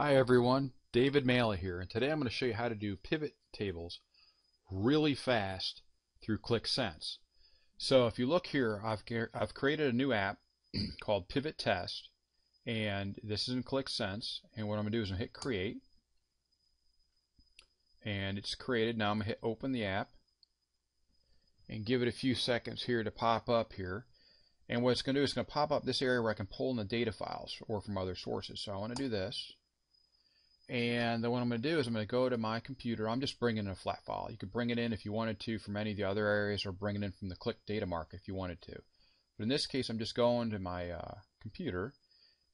Hi everyone, David Maley here, and today I'm going to show you how to do pivot tables really fast through Qlik Sense. So if you look here, I've created a new app called Pivot Test, and this is in Qlik Sense, and what I'm going to do is I'm going to hit create, and it's created. Now I'm going to hit open the app and give it a few seconds here to pop up here. And what it's going to do is it's going to pop up this area where I can pull in the data files or from other sources. So I want to do this. And then what I'm going to do is I'm going to go to my computer. I'm just bringing in a flat file. You could bring it in if you wanted to from any of the other areas, or bring it in from the Qlik data market if you wanted to. But in this case, I'm just going to my computer.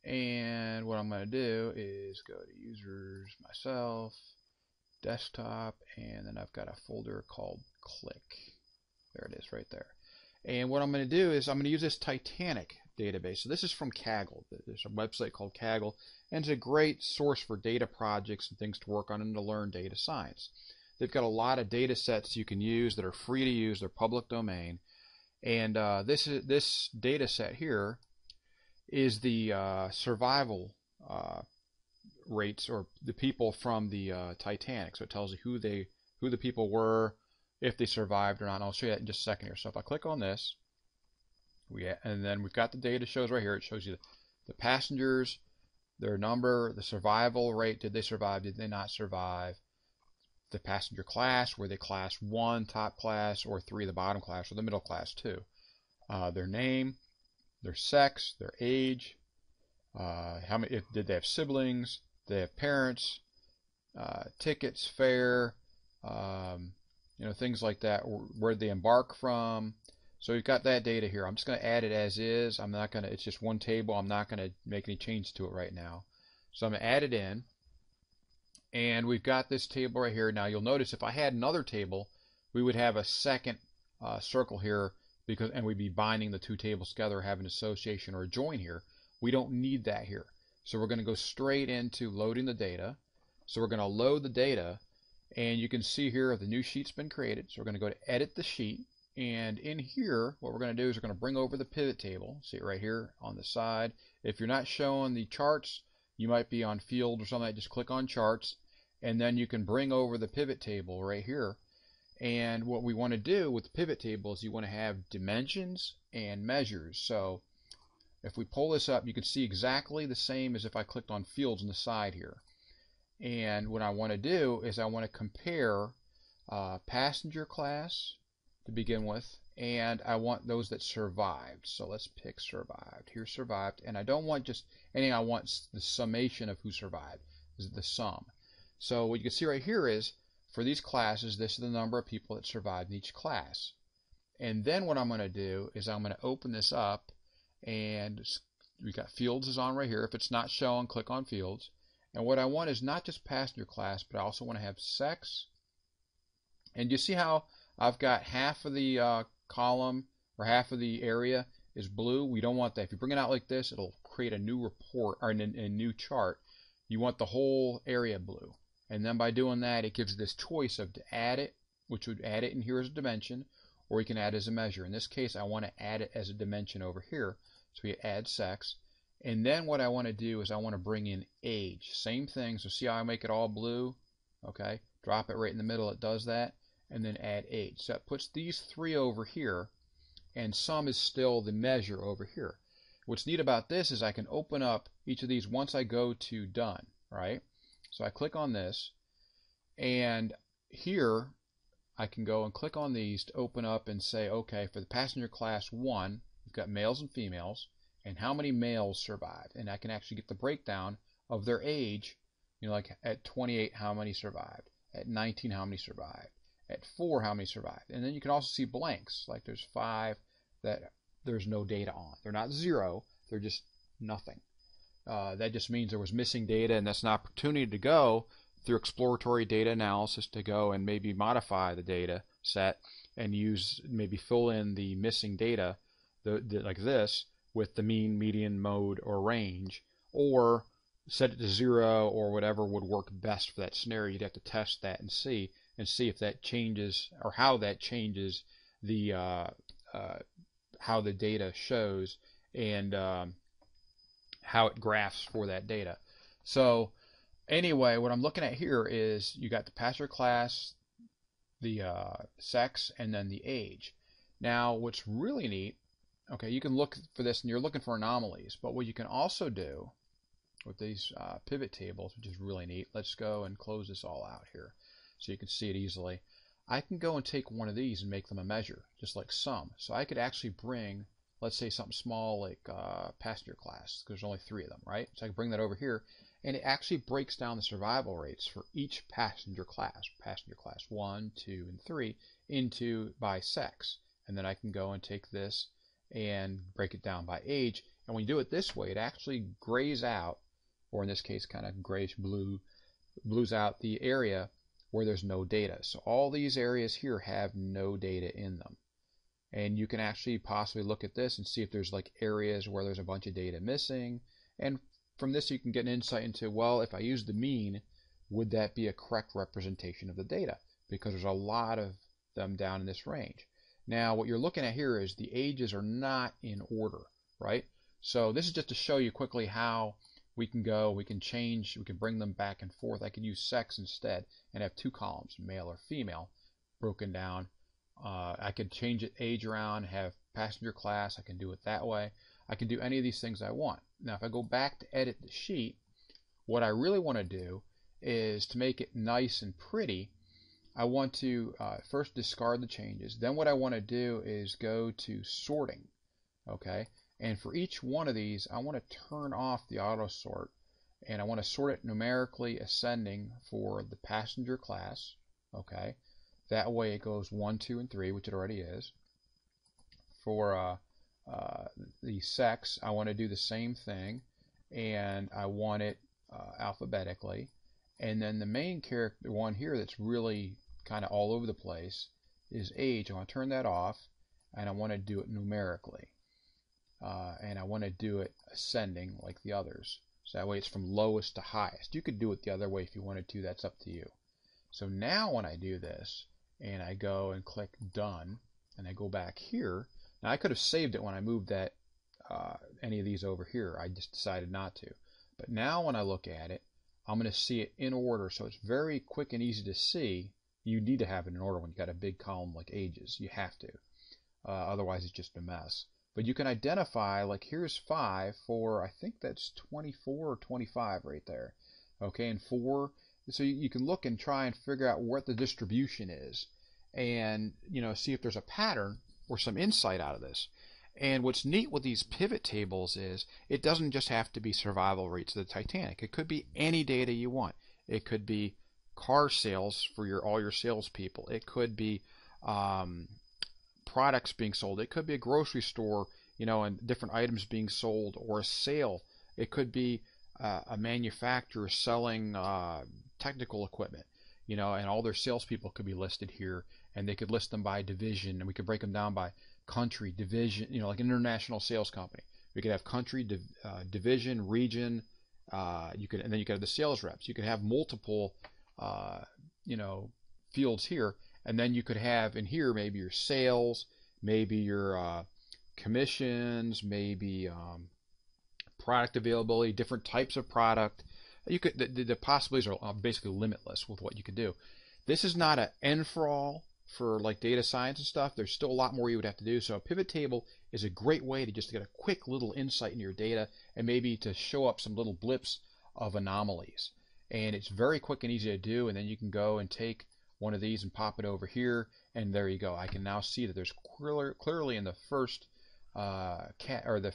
And what I'm going to do is go to users, myself, desktop, and then I've got a folder called Qlik. There it is right there. And what I'm going to do is I'm going to use this Titanic database. So this is from Kaggle. There's a website called Kaggle, and it's a great source for data projects and things to work on and to learn data science. They've got a lot of data sets you can use that are free to use. They're public domain. And this data set here is the survival rates, or the people from the Titanic. So it tells you who the people were, if they survived or not. And I'll show you that in just a second here. So if I click on this, and then we've got the data shows right here. It shows you the passengers, their number, the survival rate. Did they survive? Did they not survive? The passenger class. Were they class 1, top class, or 3, the bottom class, or the middle class 2? Their name, their sex, their age. How many? Did they have siblings? Did they have parents? Tickets, fare. You know, things like that, or where they embark from. So you've got that data here. I'm just going to add it as is. I'm not going to, it's just one table. I'm not going to make any changes to it right now. So I'm going to add it in. And we've got this table right here. Now you'll notice if I had another table, we would have a second circle here, because, and we'd be binding the two tables together, have an association or a join here. We don't need that here. So we're going to go straight into loading the data. So we're going to load the data. And you can see here the new sheet's been created. So we're going to go to edit the sheet. And in here, what we're going to do is we're going to bring over the pivot table. See it right here on the side. If you're not showing the charts, you might be on field or something. Just click on charts. And then you can bring over the pivot table right here. And what we want to do with the pivot table is you want to have dimensions and measures. So if we pull this up, you can see exactly the same as if I clicked on fields on the side here. And what I want to do is I want to compare passenger class to begin with, and I want those that survived. So let's pick survived. Here's survived, and I don't want just anything. I want the summation of who survived. This is the sum. So what you can see right here is for these classes, this is the number of people that survived in each class. And then what I'm going to do is I'm going to open this up, and we got fields is on right here. If it's not shown, click on fields. And what I want is not just passenger class, but I also want to have sex. And you see how I've got half of the column, or half of the area is blue. We don't want that. If you bring it out like this, it'll create a new report, or a new chart. You want the whole area blue. And then by doing that, it gives you this choice of to add it, which would add it in here as a dimension, or you can add it as a measure. In this case, I want to add it as a dimension over here. So we add sex. And then what I want to do is I want to bring in age. Same thing. So see how I make it all blue? Okay. Drop it right in the middle. It does that. And then add age. So it puts these three over here. And sum is still the measure over here. What's neat about this is I can open up each of these once I go to done. Right? So I click on this. And here I can go and click on these to open up and say, okay, for the passenger class 1, we've got males and females, and how many males survived. And I can actually get the breakdown of their age. You know, like at 28, how many survived? At 19, how many survived? At 4, how many survived? And then you can also see blanks, like there's 5 that there's no data on. They're not 0, they're just nothing. That just means there was missing data, and that's an opportunity to go through exploratory data analysis to go and maybe modify the data set and use, maybe fill in the missing data like this, with the mean, median, mode, or range, or set it to 0 or whatever would work best for that scenario. You'd have to test that and see if that changes, or how that changes the how the data shows, and how it graphs for that data. So Anyway, what I'm looking at here is you got the passer class, the sex, and then the age. Now, what's really neat, okay, you can look for this and you're looking for anomalies, but what you can also do with these pivot tables, which is really neat, let's go and close this all out here so you can see it easily. I can go and take one of these and make them a measure, just like sum. So I could actually bring, let's say, something small like passenger class, because there's only 3 of them, right? So I can bring that over here, and it actually breaks down the survival rates for each passenger class 1, 2, and 3, into by sex. And then I can go and take this and break it down by age. And when you do it this way, it actually grays out, or in this case, kind of grayish blue, blues out the area where there's no data. So all these areas here have no data in them. And you can actually possibly look at this and see if there's like areas where there's a bunch of data missing. And from this you can get an insight into, well, if I use the mean, would that be a correct representation of the data? Because there's a lot of them down in this range. Now what you're looking at here is the ages are not in order, right? So this is just to show you quickly how we can go, we can change, we can bring them back and forth. I could use sex instead and have 2 columns, male or female, broken down. I could change it age around, have passenger class, I can do it that way. I can do any of these things I want. Now if I go back to edit the sheet, what I really want to do is to make it nice and pretty. I want to first discard the changes. Then what I want to do is go to sorting, okay? And for each one of these, I want to turn off the auto sort, and I want to sort it numerically ascending for the passenger class, okay? That way it goes 1, 2, and 3, which it already is. For the sex, I want to do the same thing, and I want it alphabetically. And then the main character one here that's really kind of all over the place is age. I want to turn that off, and I want to do it numerically. And I want to do it ascending like the others. So that way it's from lowest to highest. You could do it the other way if you wanted to. That's up to you. So now when I do this, and I go and click Done, and I go back here. Now I could have saved it when I moved that any of these over here. I just decided not to. But now when I look at it, I'm going to see it in order, so it's very quick and easy to see. You need to have it in order when you've got a big column like ages. You have to. Otherwise, it's just a mess. But you can identify, like here's 5 for, I think that's 24 or 25 right there. Okay, and 4. So you can look and try and figure out what the distribution is and, you know, see if there's a pattern or some insight out of this. And what's neat with these pivot tables is it doesn't just have to be survival rates of the Titanic. It could be any data you want. It could be car sales for all your salespeople. It could be products being sold. It could be a grocery store, you know, and different items being sold, or a sale. It could be a manufacturer selling technical equipment, you know, and all their salespeople could be listed here, and they could list them by division, and we could break them down by country, division, you know, like an international sales company. We could have country, division, region, and then you could have the sales reps. You could have multiple, you know, fields here, and then you could have in here maybe your sales, maybe your commissions, maybe product availability, different types of product. You could the possibilities are basically limitless with what you could do. This is not an end for all. For like data science and stuff, there's still a lot more you would have to do. So a pivot table is a great way to just get a quick little insight into your data and maybe to show up some little blips of anomalies. And it's very quick and easy to do, and then you can go and take one of these and pop it over here, and there you go. I can now see that there's clearly in the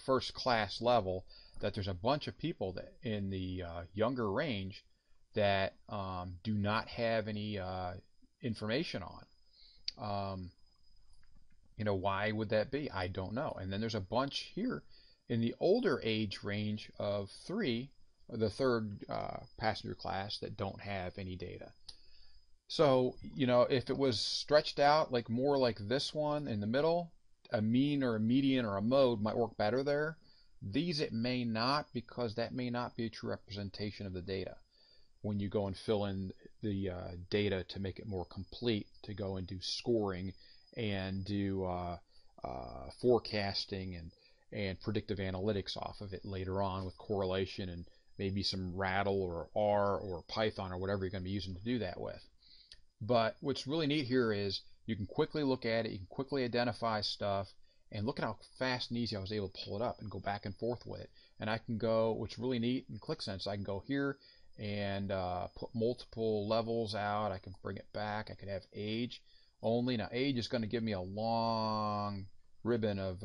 first class level that there's a bunch of people that in the younger range that do not have any information on. You know, why would that be? I don't know. And then there's a bunch here in the older age range of 3, the third passenger class, that don't have any data. So, you know, if it was stretched out like more like this one in the middle, a mean or a median or a mode might work better there. These it may not, because that may not be a true representation of the data when you go and fill in the data to make it more complete, to go and do scoring and do forecasting and predictive analytics off of it later on with correlation and maybe some rattle or R or Python or whatever you're going to be using to do that with. But what's really neat here is you can quickly look at it, you can quickly identify stuff, and look at how fast and easy I was able to pull it up and go back and forth with it. And I can go, what's really neat in Qlik Sense, I can go here and put multiple levels out. I can bring it back. I could have age only. Now age is going to give me a long ribbon of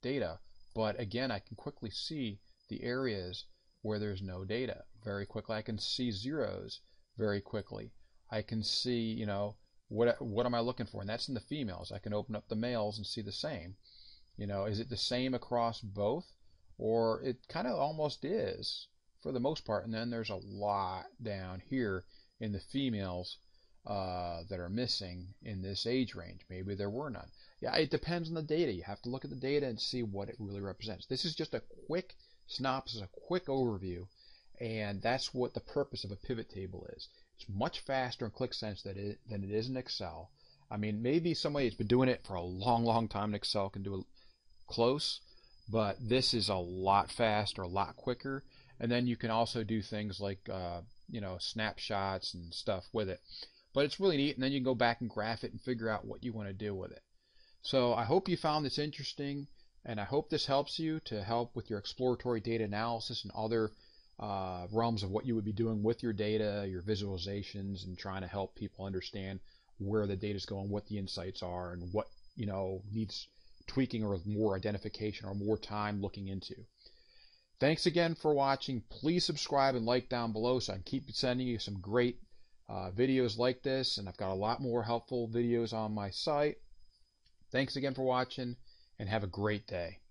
data, but again I can quickly see the areas where there's no data very quickly. I can see zeros very quickly. I can see, you know, what am I looking for, and that's in the females. I can open up the males and see the same. You know, is it the same across both? Or it kind of almost is for the most part, and then there's a lot down here in the females that are missing in this age range. Maybe there were none. Yeah, it depends on the data. You have to look at the data and see what it really represents. This is just a quick synopsis, a quick overview, and that's what the purpose of a pivot table is. It's much faster in Qlik Sense than it is in Excel. I mean, maybe somebody has been doing it for a long, long time in Excel can do it close, but this is a lot faster, a lot quicker, and then you can also do things like you know, snapshots and stuff with it. But it's really neat, and then you can go back and graph it and figure out what you want to do with it. So I hope you found this interesting, and I hope this helps you to help with your exploratory data analysis and other realms of what you would be doing with your data, your visualizations, and trying to help people understand where the data is going, what the insights are, and what, you know, needs tweaking or more identification or more time looking into. Thanks again for watching. Please subscribe and like down below so I can keep sending you some great videos like this, and I've got a lot more helpful videos on my site. Thanks again for watching, and have a great day.